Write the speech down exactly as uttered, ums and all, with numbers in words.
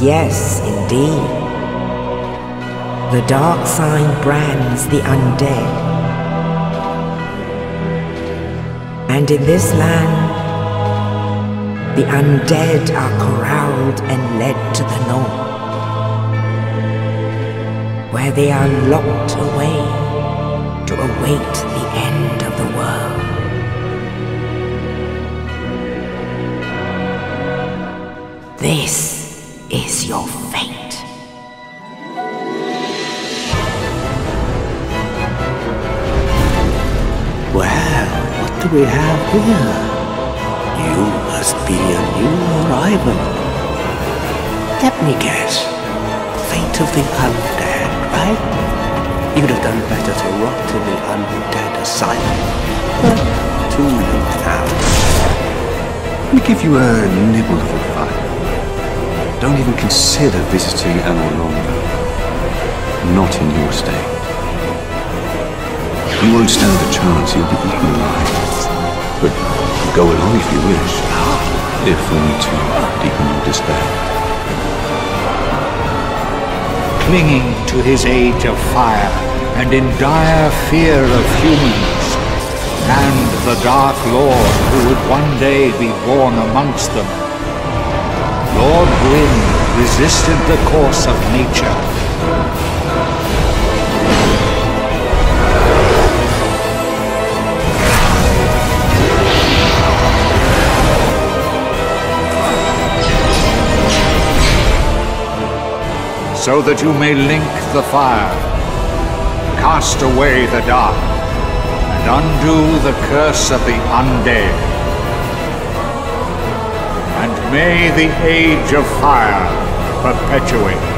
Yes, indeed. The dark sign brands the undead. And in this land, the undead are corralled and led to the north, where they are locked away to await the end of the world. This is your fate. Well, what do we have here? You must be a new arrival. Let me guess. Fate of the undead, right? You'd have done better to rot in the undead asylum. But too late now. Let me give you a nibble of advice. Don't even consider visiting Anor Londo. Not in your state. You won't stand a chance, you'll be eaten alive. But go along if you wish. If only to deepen your despair. Clinging to his age of fire, and in dire fear of humans, and the Dark Lord who would one day be born amongst them, Lord Gwyn resisted the course of nature. So that you may link the fire, cast away the dark, and undo the curse of the undead. May the Age of Fire perpetuate.